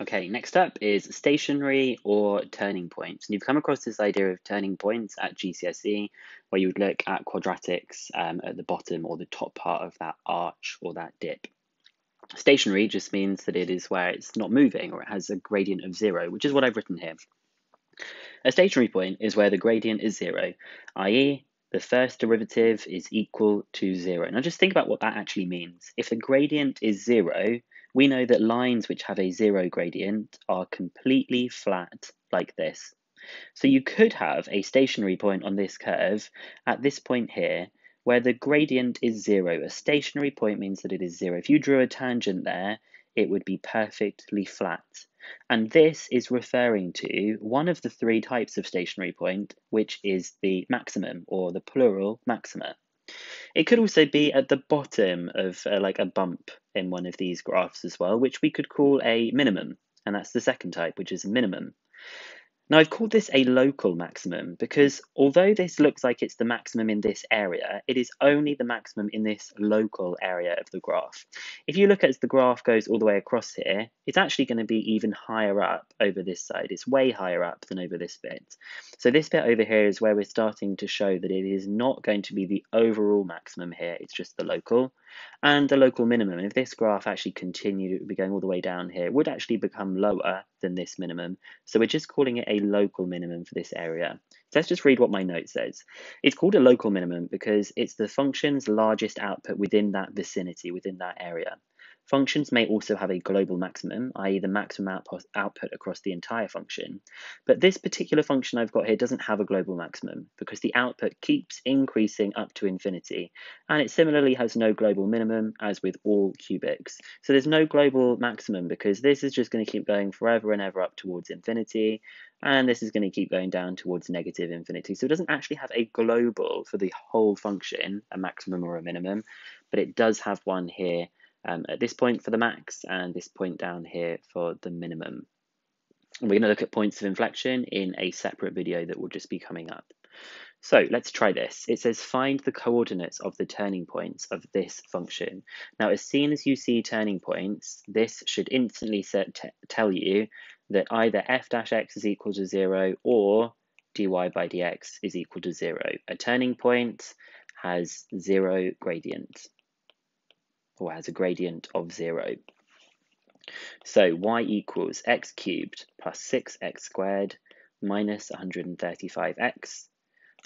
Okay, next up is stationary or turning points. And you've come across this idea of turning points at GCSE, where you would look at quadratics at the bottom or the top part of that arch or that dip. Stationary just means that it is where it's not moving or it has a gradient of zero, which is what I've written here. A stationary point is where the gradient is zero, i.e. the first derivative is equal to zero. Now just think about what that actually means. If the gradient is zero, we know that lines which have a zero gradient are completely flat like this. So you could have a stationary point on this curve at this point here where the gradient is zero. A stationary point means that it is zero. If you drew a tangent there, it would be perfectly flat. And this is referring to one of the three types of stationary point, which is the maximum or the plural maxima. It could also be at the bottom of like a bump in one of these graphs as well, which we could call a minimum. And that's the second type, which is a minimum. Now, I've called this a local maximum because although this looks like it's the maximum in this area, it is only the maximum in this local area of the graph. If you look as the graph goes all the way across here, it's actually going to be even higher up over this side. It's way higher up than over this bit. So this bit over here is where we're starting to show that it is not going to be the overall maximum here. It's just the local and the local minimum. And if this graph actually continued, it would be going all the way down here. It would actually become lower than this minimum. So we're just calling it a local minimum for this area. So let's just read what my note says. It's called a local minimum because it's the function's largest output within that vicinity, within that area. Functions may also have a global maximum, i.e. the maximum output across the entire function. But this particular function I've got here doesn't have a global maximum because the output keeps increasing up to infinity. And it similarly has no global minimum, as with all cubics. So there's no global maximum because this is just going to keep going forever and ever up towards infinity. And this is going to keep going down towards negative infinity. So it doesn't actually have a global for the whole function, a maximum or a minimum, but it does have one here. At this point for the max and this point down here for the minimum. And we're going to look at points of inflection in a separate video that will just be coming up. So let's try this. It says find the coordinates of the turning points of this function. Now, as soon as you see turning points, this should instantly tell you that either f dash x is equal to zero or dy by dx is equal to zero. A turning point has zero gradient, or has a gradient of zero. So y equals x cubed plus 6x squared minus 135x.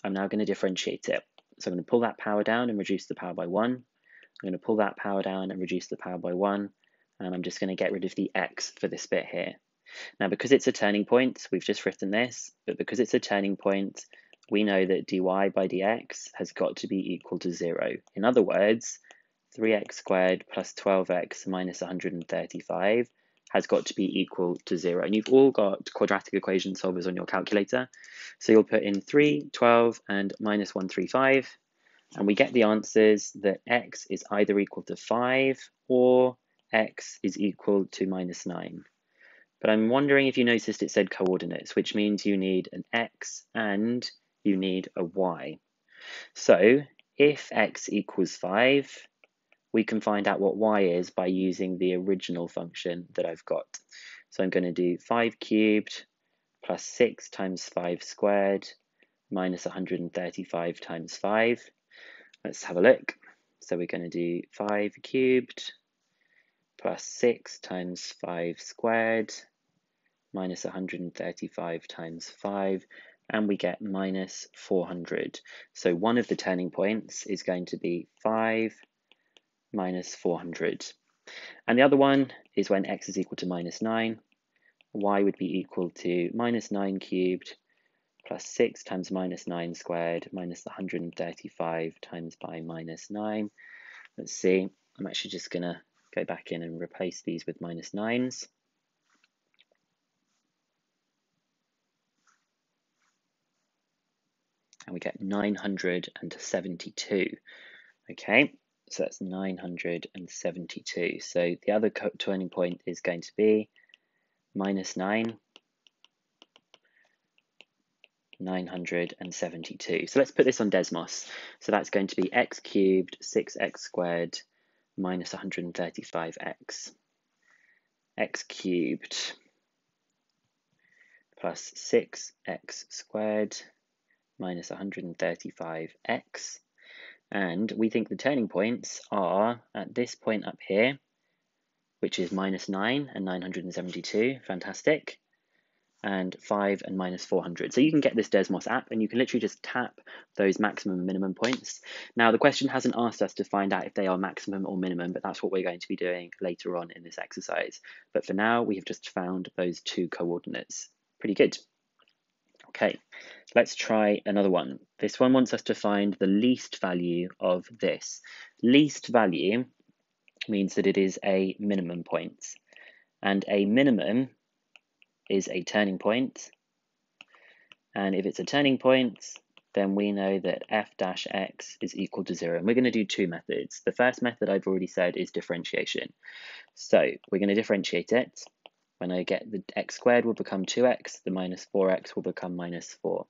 I'm now going to differentiate it. So I'm going to pull that power down and reduce the power by 1. I'm going to pull that power down and reduce the power by 1. And I'm just going to get rid of the x for this bit here. Now, because it's a turning point, we've just written this, but because it's a turning point, we know that dy by dx has got to be equal to zero. In other words, 3x squared plus 12x minus 135 has got to be equal to zero. And you've all got quadratic equation solvers on your calculator. So you'll put in 3, 12, and minus 135. And we get the answers that x is either equal to 5 or x is equal to minus 9. But I'm wondering if you noticed it said coordinates, which means you need an x and you need a y. So if x equals 5, we can find out what y is by using the original function that I've got. So I'm going to do 5 cubed plus 6 times 5 squared minus 135 times 5. Let's have a look. So we're going to do 5 cubed plus 6 times 5 squared minus 135 times 5. And we get minus 400. So one of the turning points is going to be 5 minus 400. And the other one is when x is equal to minus 9, y would be equal to minus 9 cubed plus 6 times minus 9 squared minus 135 times by minus 9. Let's see, I'm actually just going to go back in and replace these with minus 9s. And we get 972. Okay. So that's 972. So the other turning point is going to be minus 9, 972. So let's put this on Desmos. So that's going to be x cubed, 6x squared, minus 135x. X cubed plus 6x squared minus 135x. And we think the turning points are at this point up here, which is minus 9 and 972. Fantastic. And 5 and minus 400. So you can get this Desmos app and you can literally just tap those maximum and minimum points. Now, the question hasn't asked us to find out if they are maximum or minimum, but that's what we're going to be doing later on in this exercise. But for now, we have just found those two coordinates. Pretty good. Okay, let's try another one. This one wants us to find the least value of this. Least value means that it is a minimum point, and a minimum is a turning point, and if it's a turning point then we know that f dash x is equal to 0. And we're going to do two methods. The first method I've already said is differentiation, so we're going to differentiate it. When I get the x squared will become 2x, the minus 4x will become minus 4,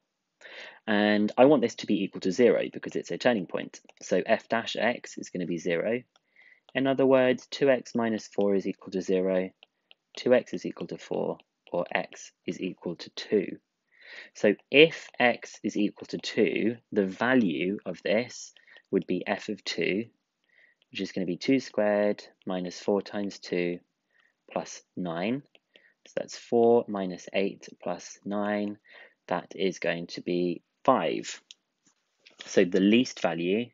and I want this to be equal to 0 because it's a turning point, so f dash x is going to be 0. In other words, 2x minus 4 is equal to 0, 2x is equal to 4, or x is equal to 2. So if x is equal to 2, the value of this would be f of 2, which is going to be 2 squared minus 4 times 2 plus 9. So that's 4 minus 8 plus 9. That is going to be 5. So the least value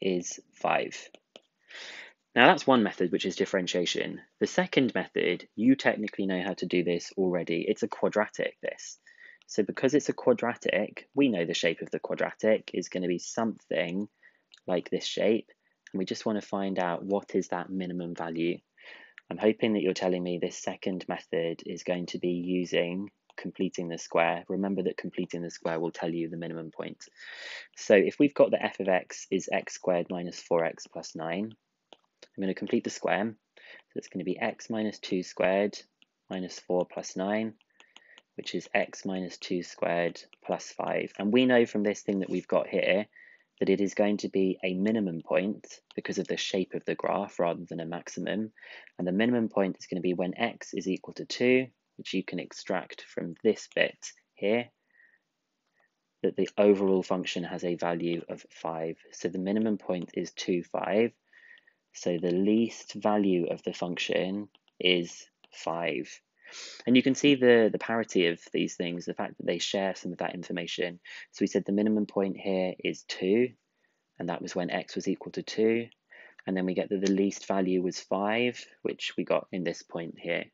is 5. Now that's one method, which is differentiation. The second method, you technically know how to do this already. It's a quadratic, this. So because it's a quadratic, we know the shape of the quadratic is going to be something like this shape. And we just want to find out what is that minimum value. I'm hoping that you're telling me this second method is going to be using completing the square. Remember that completing the square will tell you the minimum point. So if we've got the f of x is x squared minus 4x plus 9, I'm going to complete the square, so it's going to be x minus 2 squared minus 4 plus 9, which is x minus 2 squared plus 5. And we know from this thing that we've got here that it is going to be a minimum point because of the shape of the graph rather than a maximum. And the minimum point is going to be when x is equal to 2, which you can extract from this bit here, that the overall function has a value of 5. So the minimum point is 2, 5. So the least value of the function is 5. And you can see the parity of these things, the fact that they share some of that information. So we said the minimum point here is 2, and that was when x was equal to 2. And then we get that the least value was 5, which we got in this point here.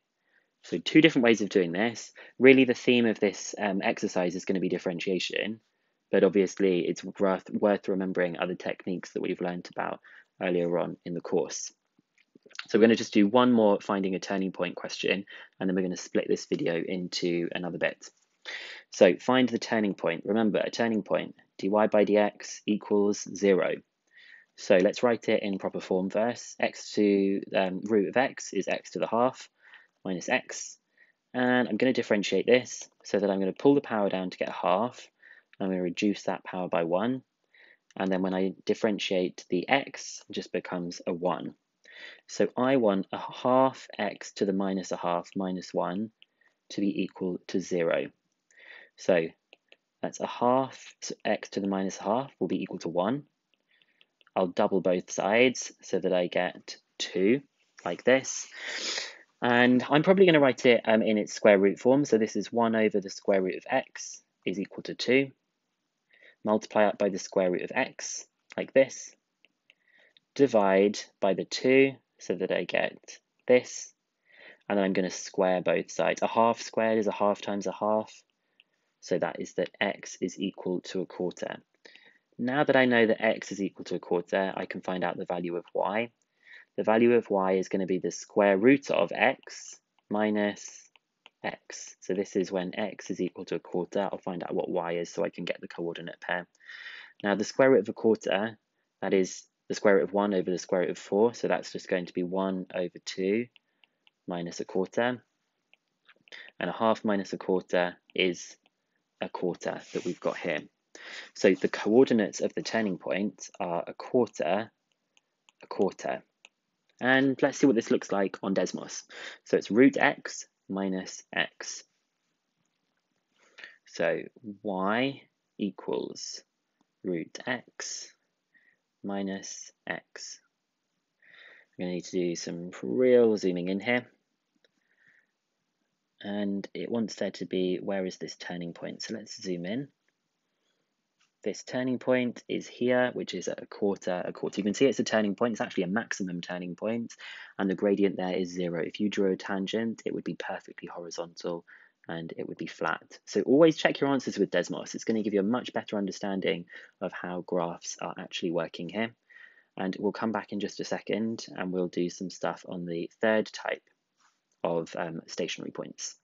So two different ways of doing this. Really, the theme of this exercise is going to be differentiation, but obviously it's worth remembering other techniques that we've learned about earlier on in the course. So we're going to just do one more finding a turning point question, and then we're going to split this video into another bit. So find the turning point. Remember, a turning point, dy by dx equals 0. So let's write it in proper form first. X to root of x is x to the half minus x, and I'm going to differentiate this so that I'm going to pull the power down to get a half. I'm going to reduce that power by 1. And then when I differentiate the x, it just becomes a 1. So I want a half x to the minus a half minus 1 to be equal to 0. So that's a half, so x to the minus a half will be equal to 1. I'll double both sides so that I get 2, like this. And I'm probably going to write it in its square root form. So this is 1 over the square root of x is equal to 2. Multiply up by the square root of x, like this. Divide by the 2 so that I get this. And then I'm going to square both sides. A half squared is a half times a half. So that is that x is equal to a quarter. Now that I know that x is equal to a quarter, I can find out the value of y. The value of y is going to be the square root of x minus x. So this is when x is equal to a quarter. I'll find out what y is so I can get the coordinate pair. Now the square root of a quarter, that is the square root of 1 over the square root of 4. So that's just going to be 1 over 2 minus a quarter. And a half minus a quarter is a quarter that we've got here. So the coordinates of the turning point are a quarter. And let's see what this looks like on Desmos. So it's root x minus x. So y equals root x minus x. I'm going to need to do some real zooming in here. And it wants there to be, where is this turning point? So let's zoom in. This turning point is here, which is at a quarter. You can see it's a turning point. It's actually a maximum turning point, and the gradient there is 0. If you drew a tangent, it would be perfectly horizontal and it would be flat. So always check your answers with Desmos. It's going to give you a much better understanding of how graphs are actually working here. And we'll come back in just a second and we'll do some stuff on the third type of stationary points.